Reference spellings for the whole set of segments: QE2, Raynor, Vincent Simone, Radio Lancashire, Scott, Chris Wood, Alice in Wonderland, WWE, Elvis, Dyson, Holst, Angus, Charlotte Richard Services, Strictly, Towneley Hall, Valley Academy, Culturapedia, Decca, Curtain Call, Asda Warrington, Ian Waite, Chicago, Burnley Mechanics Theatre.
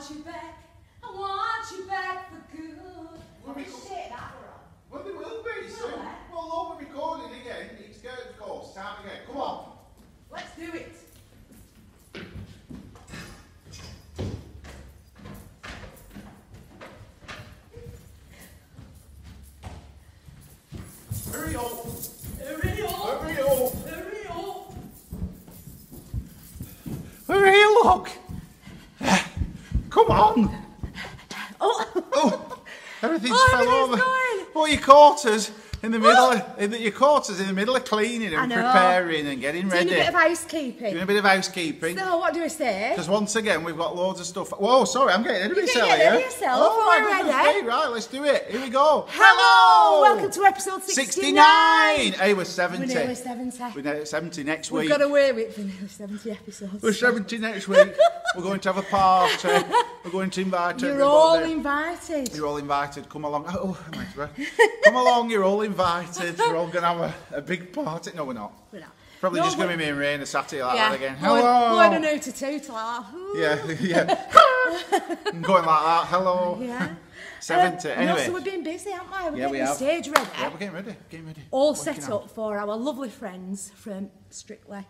want you back. I want you back for good. We'll be shit that we're on. Well, we will be soon. Well, all we're recording again. It's Curtain Call. It's time again. Come on. Let's do it. Hurry up. Hurry up. Hurry up. Hurry up. Hurry up, look. Come on. Oh, oh. Everything's fell over. Well, you caught us in the middle. You caught us in the middle of cleaning and preparing and getting ready. Doing a bit of housekeeping. Doing a bit of housekeeping. So what do we say? Because once again we've got loads of stuff. Whoa, sorry, I'm getting ahead of myself here. You're getting ahead of yourself. Oh my goodness me. Right, let's do it. Here we go. Hello. Welcome to episode 69. 69. Hey, we're 70. We're nearly 70. We're nearly 70 next week. We've got away with the nearly 70 episodes. We're 70 next week. We're going to have a party. We're going to invite everybody. You're all invited. You're all invited. Come along. Oh, my God. Come along. You're all invited. We're all going to have a big party. No, we're not. We're not. Probably just going to be me and Raynor sat here like that again. Hello. Going on out to toot like that. Yeah. I'm going like that. Hello. Yeah. 70. Anyway. So we've been busy, haven't we? We're getting the stage ready. Yeah, we're getting ready. Getting ready. All set up for our lovely friends from Strictly.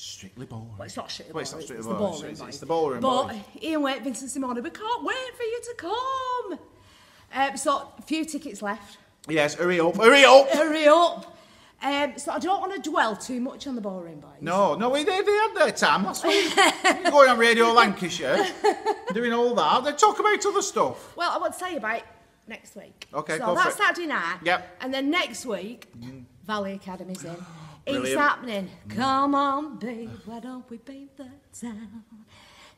Strictly boring. Well, it's not strictly boring. Well, it's not strictly boring. It's the ballroom. But Ian Waite, Vincent Simone, we can't wait for you to come. So a few tickets left. Yes, hurry up, hurry up, hurry up. So I don't want to dwell too much on the ballroom boys. No, no, they had their time. That's what you're going on Radio Lancashire, doing all that. They talk about other stuff. Well, I want to tell you about next week. Okay, so that's Saturday night. Yep. And then next week, Valley Academy's in. Brilliant. It's happening. Come on, babe, why don't we paint the town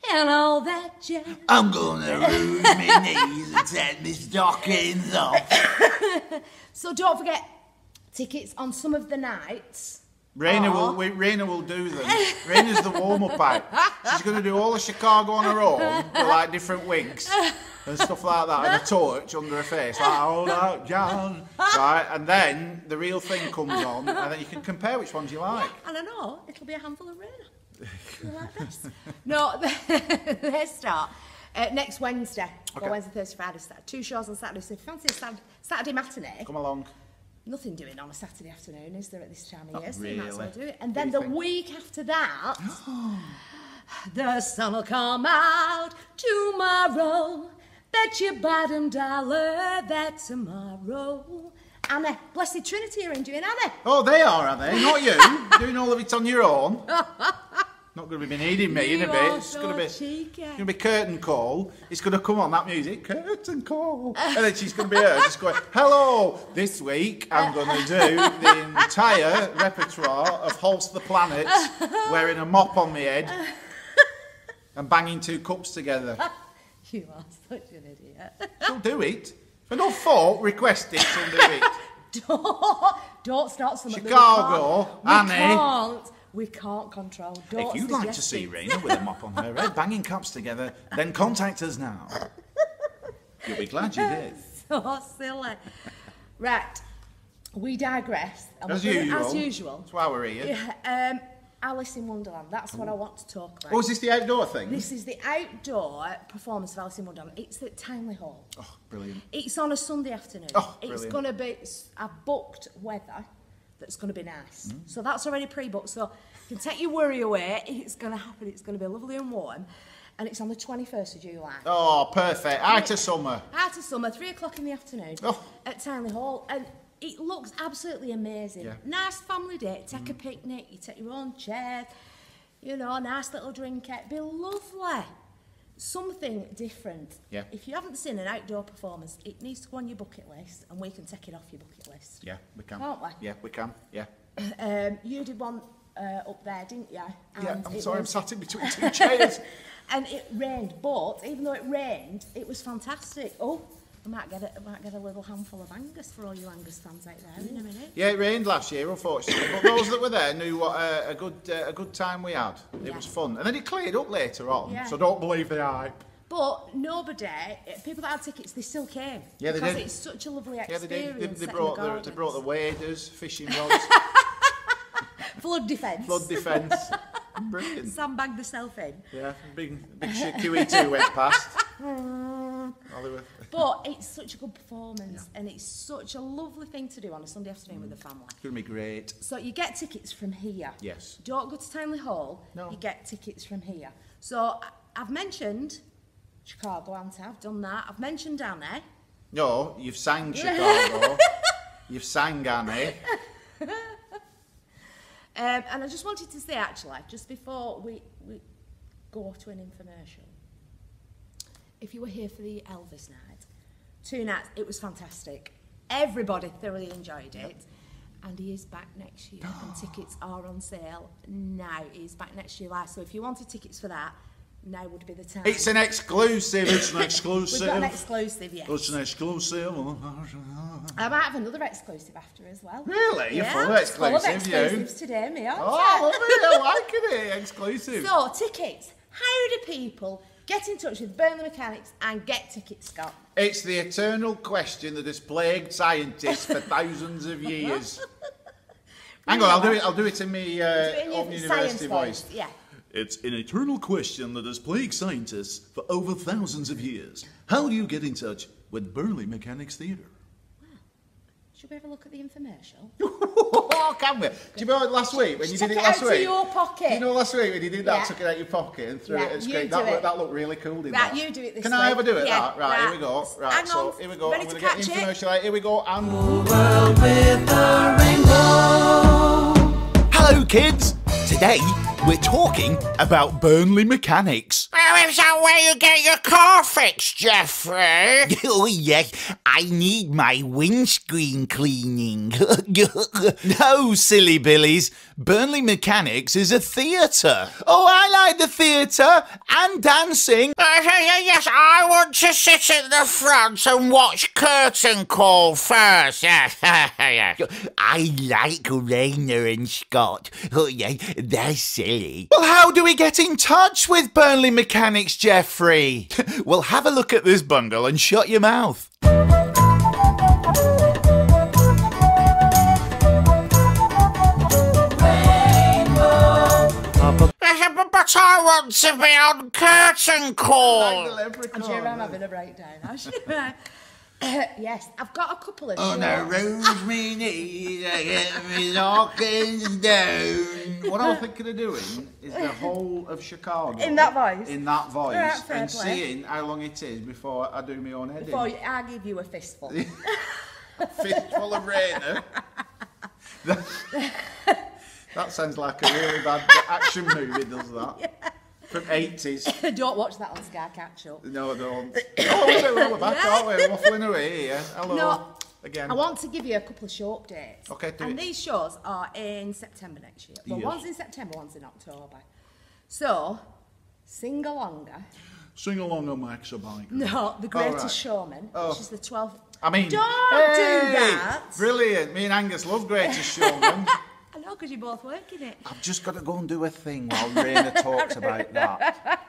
and all that jazz. I'm gonna lose my knees and take my stockings off. So don't forget, tickets on some of the nights. Raynor will do them. Raynor's the warm-up act. She's going to do all of Chicago on her own, with like different wigs and stuff like that, and a torch under her face, like all out John. Right, and then the real thing comes on, and then you can compare which ones you like. Yeah, and I know it'll be a handful of Raynor. Like this. No, they start next Wednesday. Okay. Well, Wednesday, Thursday, Friday, Saturday. Two shows on Saturday. So if you fancy a Saturday matinee, come along. Nothing doing on a Saturday afternoon, is there, at this time of year? So you might as well do it. And then the week after that, the sun will come out tomorrow. Bet your bottom dollar that tomorrow. Anna, Blessed Trinity are doing Anna. Oh, they are they? Not you. Doing all of it on your own. Not going to be needing me in a bit. It's going to be Curtain Call. It's going to come on that music, Curtain Call. And then she's going to be her, just going, hello, this week I'm going to do the entire repertoire of Holst the Planet, wearing a mop on my head and banging two cups together. You are such an idiot. She'll do it. For no fault, request it, she'll do it. Don't start something. Chicago, Annie. We can't control. If you'd like to see Raynor with a mop on her head, banging cups together, then contact us now. You'll be glad you did. So silly. Right, we digress. As usual. As usual. That's why we're here. Yeah, Alice in Wonderland, that's what I want to talk about. Oh, is this the outdoor thing? This is the outdoor performance of Alice in Wonderland. It's at Towneley Hall. Oh, brilliant. It's on a Sunday afternoon. Oh, brilliant. It's going to be, I've booked weather. That's going to be nice. So that's already pre-booked, so you can take your worry away. It's going to happen. It's going to be lovely and warm, and it's on the 21st of July. Oh, perfect. Out of summer. Out of summer, 3 o'clock in the afternoon at Towneley Hall, and it looks absolutely amazing. Yeah. Nice family day. Take a picnic. You take your own chair. You know, nice little drink. It'd be lovely. Something different. Yeah. If you haven't seen an outdoor performance, it needs to go on your bucket list, and we can take it off your bucket list. Yeah, we can. Can't we? Yeah, we can. Yeah. You did one up there, didn't you? And yeah. I'm sorry, I'm sat in between two chairs. And it rained, but even though it rained, it was fantastic. Oh, I might get a little handful of Angus for all you Angus fans out there in a minute. Yeah, it rained last year, unfortunately, but those that were there knew what a good time we had. It was fun, and then it cleared up later on. Yeah. So don't believe the hype. But nobody, people that had tickets, they still came. Yeah, they did. Because it's such a lovely experience. Yeah, they did. They brought the waders, fishing rods, flood defence. Brilliant. Sandbagged herself in. Yeah, big QE2 went past. But it's such a good performance, yeah, and it's such a lovely thing to do on a Sunday afternoon with the family. It's going to be great. So you get tickets from here. Yes. Don't go to Towneley Hall. No. You get tickets from here. So I've mentioned Chicago, haven't I? I've done that. I've mentioned Annie. No, you've sang Chicago. You've sang Annie. And I just wanted to say, actually, just before we go to an infomercial, if you were here for the Elvis night, 2 nights, it was fantastic. Everybody thoroughly enjoyed it. And he is back next year, and tickets are on sale now. He's back next July, so if you wanted tickets for that, now would be the time. It's an exclusive, it's an exclusive. We've got an exclusive, yes. It's an exclusive. I might have another exclusive after as well. Really? Yeah, you're full of exclusives, exclusives today, me, aren't you? Oh, I love it, I like it, exclusive. So, tickets. How do people get in touch with Burnley Mechanics and get tickets, Scott? It's the eternal question that has plagued scientists for thousands of years. Hang on, I'll do it in my Open University voice. Yeah. It's an eternal question that has plagued scientists for over thousands of years. How do you get in touch with Burnley Mechanics Theatre? Wow. Should we have a look at the infomercial? Oh, can we? Do you know last week when you did it last week? Took it out of your pocket. Do you know last week when you did that, took it out of your pocket and threw it at the screen? That looked really cool, didn't it? Right, you do it this week. Can I ever do it? Yeah, that? Right, here we go. Right, hang so on. Here we go. I'm going to get the infomercial out. Here we go. And world with the rainbow. Hello, kids. Today, we're talking about Burnley Mechanics. Well, is that where you get your car fixed, Geoffrey? Oh, yes. I need my windscreen cleaning. No, silly billies. Burnley Mechanics is a theatre. Oh, I like the theatre and dancing. Yes, I want to sit at the front and watch Curtain Call first. I like Raynor and Scott. Oh, yeah, they're silly. Well, how do we get in touch with Burnley Mechanics, Geoffrey? Well, have a look at this bundle and shut your mouth. But I want to be on Curtain Call. I'm sure I'm having a breakdown. I'm sure I... yes, I've got a couple of shows. On a rose me knees, I get me knockings down. What I'm thinking of doing is the whole of Chicago. In that voice? In that voice. Right, and seeing how long it is before I do my own heading. Before I give you a fistful. A fistful of Raynor. That sounds like a really bad action movie, does that? Yeah. From 80s. Don't watch that on Sky Catch Up. No, don't. Oh, we're all back, aren't we? Waffling away here. Hello. No, again. I want to give you a couple of show updates. Okay, do it. And these shows are in September next year. Well, yes. One's in September, one's in October. So, Sing Alonger. Sing Alonger Max a Biker. No, The Greatest Showman, which is the 12th. I mean, don't do that. Brilliant. Me and Angus love Greatest Showman. I know, because you both work in it. I've just got to go and do a thing while Raynor talks about that.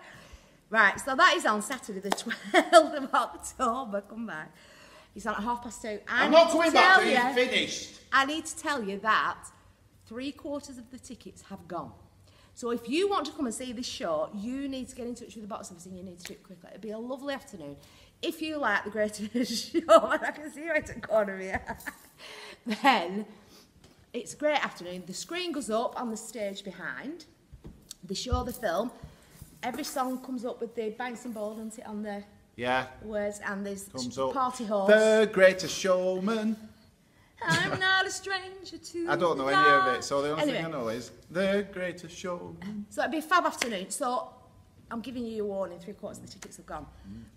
Right, so that is on Saturday the 12th of October. Come back. It's on at 2:30. I'm not coming back till you've finished. I need to tell you that 3/4 of the tickets have gone. So if you want to come and see this show, you need to get in touch with the box office and you need to do it quickly. It'll be a lovely afternoon. If you like The Greatest Showman, I can see you at the corner here, then... it's a great afternoon. The screen goes up on the stage behind. They show the film. Every song comes up with the bounce and ball, doesn't it, on the words, and there's party horse. The Greatest Showman. I'm not a stranger to I don't know any of it, so the only thing I know is The Greatest Showman. So it'd be a fab afternoon. So I'm giving you a warning, 3/4 of the tickets have gone.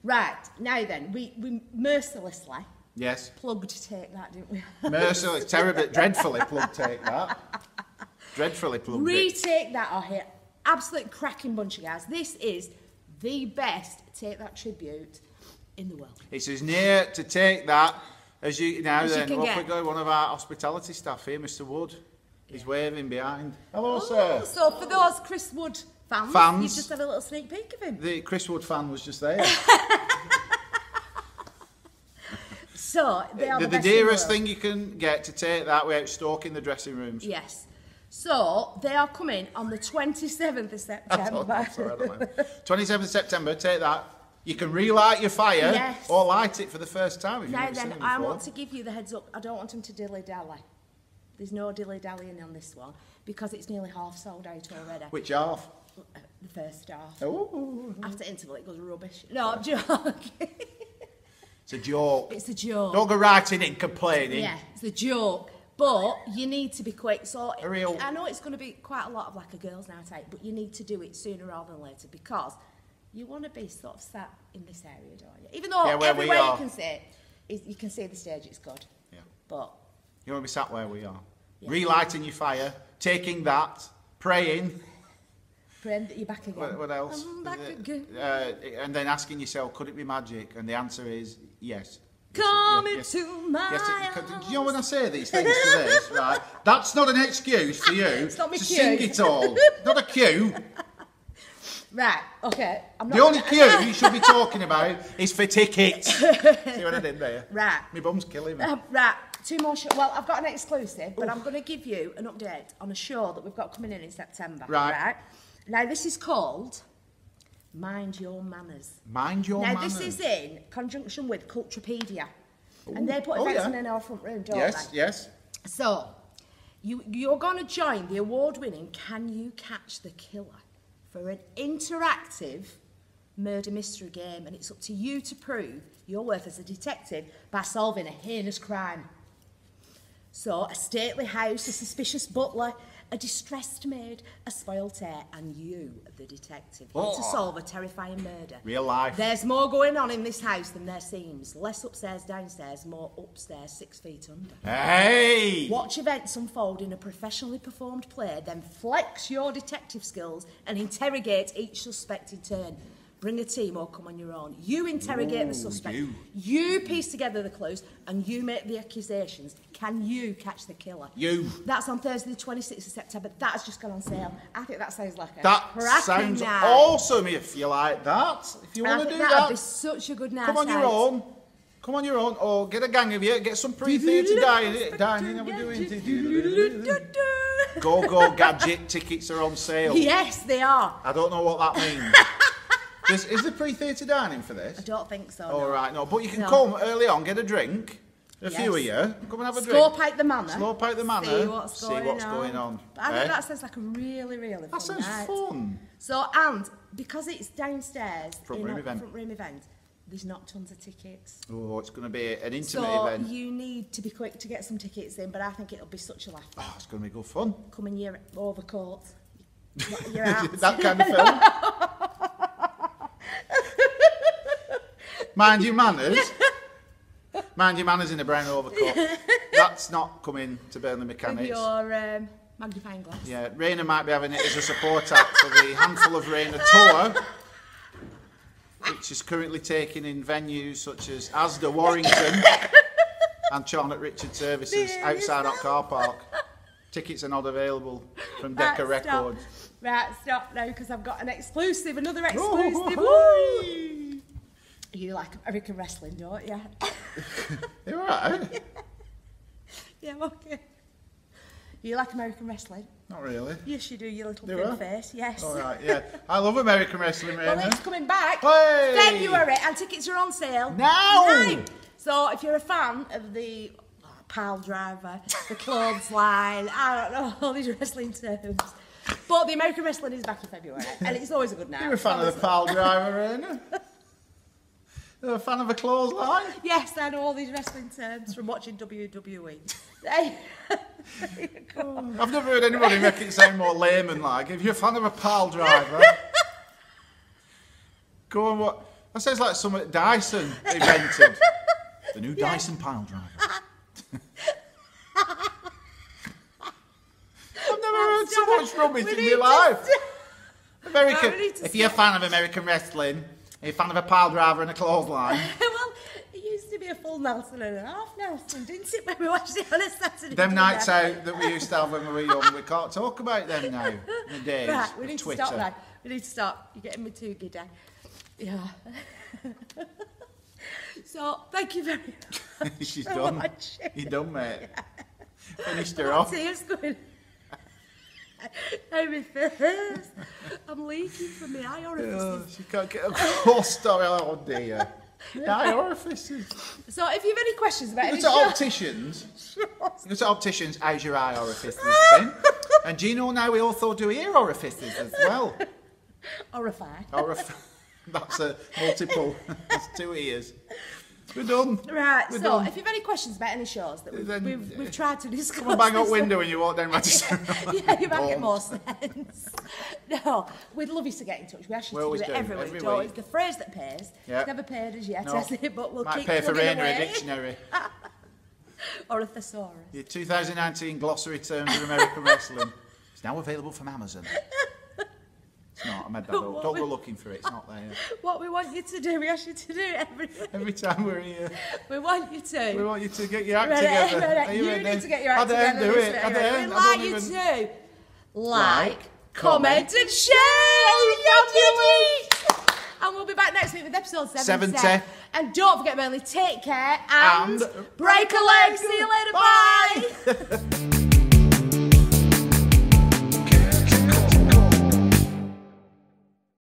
Right, now then, we mercilessly... yes. Plugged Take That, didn't we? Mercilessly, terribly, dreadfully plugged Take That. Dreadfully plugged Retake That are here. Absolute cracking bunch of guys. This is the best Take That tribute in the world. It's as near to Take That as you now as then. Off we go. One of our hospitality staff here, Mr. Wood, is waving behind. Hello, sir. So for those Chris Wood fans, you just had a little sneak peek of him. The Chris Wood fan was just there. So, they are the dearest thing you can get to Take That without stalking the dressing rooms. Yes. So they are coming on the 27th of September. Sorry, 27th of September, take that. You can relight your fire, yes, or light it for the first time if you've never seen it before. I want to give you the heads up. I don't want them to dilly-dally. There's no dilly-dallying on this one because it's nearly half sold out already. Which half? The first half. Ooh. After interval, it goes rubbish. No, I'm joking. It's a joke. It's a joke. Don't go writing it and complaining. Yeah, it's a joke. But you need to be quick. So I know it's going to be quite a lot of like a girls' night out, but you need to do it sooner rather than later because you want to be sort of sat in this area, don't you? Even though everywhere you can sit, you can see the stage, it's good. Yeah. But you want to be sat where we are. Yeah. Relighting your fire, taking that, praying. Praying that you're back again. What else? I'm back again. And then asking yourself, could it be magic? And the answer is yes. Come into my house. Do you know when I say these things to this, right? That's not an excuse for you to sing it all. Not a cue. Right, okay. The only cue you should be talking about is for tickets. See what I did there? Right. My bum's killing me. Right, two more shows. Well, I've got an exclusive, but I'm going to give you an update on a show that we've got coming in September. Right. Now, this is called... Mind Your Manners. Mind Your Manners. Now, this is in conjunction with Culturapedia. Ooh. And they put events in our front room, don't they? Yes, yes. So, you're going to join the award-winning Can You Catch the Killer for an interactive murder mystery game. And it's up to you to prove your worth as a detective by solving a heinous crime. So, a stately house, a suspicious butler, a distressed maid, a spoilt heir, and you, the detective, to solve a terrifying murder. Real life. There's more going on in this house than there seems. Less upstairs, downstairs, more upstairs, 6 feet under. Hey! Watch events unfold in a professionally performed play, then flex your detective skills and interrogate each suspect in turn. Bring a team or come on your own. You interrogate the suspect. You piece together the clues and you make the accusations. Can you catch the killer? You. That's on Thursday the 26th of September. That's just gone on sale. I think that sounds like a cracking night. Awesome if you like that. If you want to do that. That'd be such a good night. Come on your own. Come on your own. Or get a gang of you. Get some pre-theatre dining. How we doing? Go Gadget tickets are on sale. Yes, they are. I don't know what that means. Is there pre-theatre dining for this? I don't think so. All right, no. But you can come early on, get a drink. A few of you. Come and have a drink. Slope out the manor. Slope out the manor. See what's going on. But I think that sounds like a really, really fun night. That sounds fun. So, and because it's downstairs, front room event, there's not tons of tickets. Oh, it's going to be an intimate event. So you need to be quick to get some tickets in, but I think it'll be such a laugh. Oh, it's going to be good fun. Come in your overcoat. Your hat. That kind of film. Mind your manners. Mind your manners in a brown overcoat. That's not coming to Burnley Mechanics. With your magnifying glass. Yeah, Raynor might be having it as a support act for the Handful of Raynor tour, which is currently taken in venues such as Asda Warrington and Charlotte Richard Services outside our car park. Tickets are not available from Decca Records. Right, stop now because I've got an exclusive, another exclusive. Woo! You like American wrestling, don't you? You're right. Yeah, I'm okay. You like American wrestling? Not really. Yes, you do, your little pink face, yes. All right, yeah. I love American wrestling, Raynor. Well, it's coming back. Hey! February, and tickets are on sale. Now! So if you're a fan of the pile driver, the clothesline, I don't know, all these wrestling terms. But the American wrestling is back in February, and it's always a good night. You're a fan of the pile driver, Raynor. A fan of a clothesline? Yes, I know all these wrestling terms from watching WWE. I've never heard anybody make it sound more layman-like. If you're a fan of a pile driver, go and what? That sounds like something Dyson invented. The new Dyson pile driver. I've never heard so much rubbish in my life. American. If you're a fan of American wrestling. Are you a fan of a pile driver and a clothesline? Well, it used to be a full Nelson and a half Nelson, didn't it, when we watched it on a Saturday? Them nights out that we used to have when we were young, we can't talk about them now, in the days of Twitter. Right, we need to stop. You're getting me too giddy. Yeah. So, thank you very much. She's done. You're done, mate. Yeah. Finished her off. Everything. I'm leaking from my eye orifices. Oh, she can't get a close story. Oh dear. Eye orifices. So if you have any questions about it, opticians. Look at opticians. How's your eye orifices then? And do you know now we also do ear orifices as well? Orify. Orify. That's a multiple. That's two ears. We're done. Right, we're so done. If you have any questions about any shows that we've tried to discuss... Come and bang up window and you walk down Madison. Yeah, you might get more sense. No, we'd love you to get in touch. We actually do it every week. Don't. It's the phrase that pays. Yep. It's never paid as yet, has it? But we'll keep plugging away. Might pay for Raynor a dictionary. Or a thesaurus. Your 2019 glossary terms of American wrestling. It's now available from Amazon. It's not, I made that up. Don't go looking for it, it's not there. What we want you to do, we ask you to do it every time we're here. We want you to. We want you to get your act together. You need to get your act together. Do it. We'd like you to like, comment and share. And we'll be back next week with episode 70. And don't forget, Burnley, take care and break a leg. See you later, bye.